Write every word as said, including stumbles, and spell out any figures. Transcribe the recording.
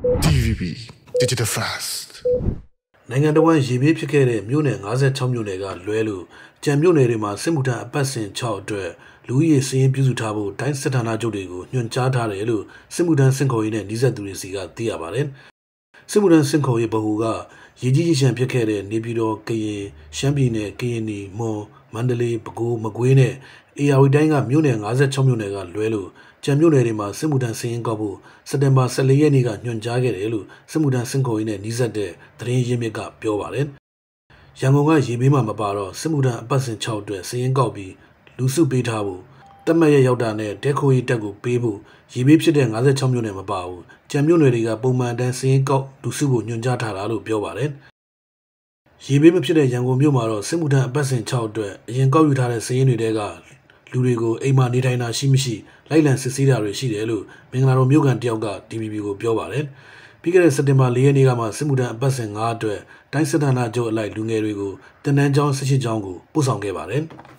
D V B Digital Fast. Nangandawan Jimmy Picare, Mune, Azetom Munega, Luelu, Jam Munerima, Simuta, Passin, Chow, Louis, Saint Pizutabo, Tain Satana Jodigo, Nyon Chata, Elu, Simudan Senko in and Dizaturi Siga, Diabaren, Simudan Senko Yabahuga, Yiji Champicare, Nibido, Kaye, Champine, Kayeni, Mo, Mandalay, Pago, Maguine, Eawidanga, Mune, Azetom Munega, Luelu, Jam Munerima, Simudan Saint Gabu, Sadamba Salayaniga, Nyon Jagged, Elu, Simudan Senko in and Dizade, Train Yemega, Piovaren, Yangonga Yibima Mabaro, Simudan Passin Chow, Saint Gobi. Lusu Betabu, Tamaya Yaudane, Dekoi Dagu, Bebu, Yibipshed and other Chamunem about Chamuneriga, Boma, dancing cock, Lusubu, Nunjata, Alu, Biovaren. Yibipshed Yango Mumaro, Simutan, Bassin Chow, Yango Utah, Saint Udega, Lurigo, Ema Nitaina, Shimishi, Lailan Cecilia, Reshidelu, Mingaro Mugan Dioga, D B B, Biovaren. Bigger Sadema, Lienigama, Simutan, Bassin Arthur, Tansadana Joe like Lungerigo, Tanan John Sishi Jango, Busangevaren.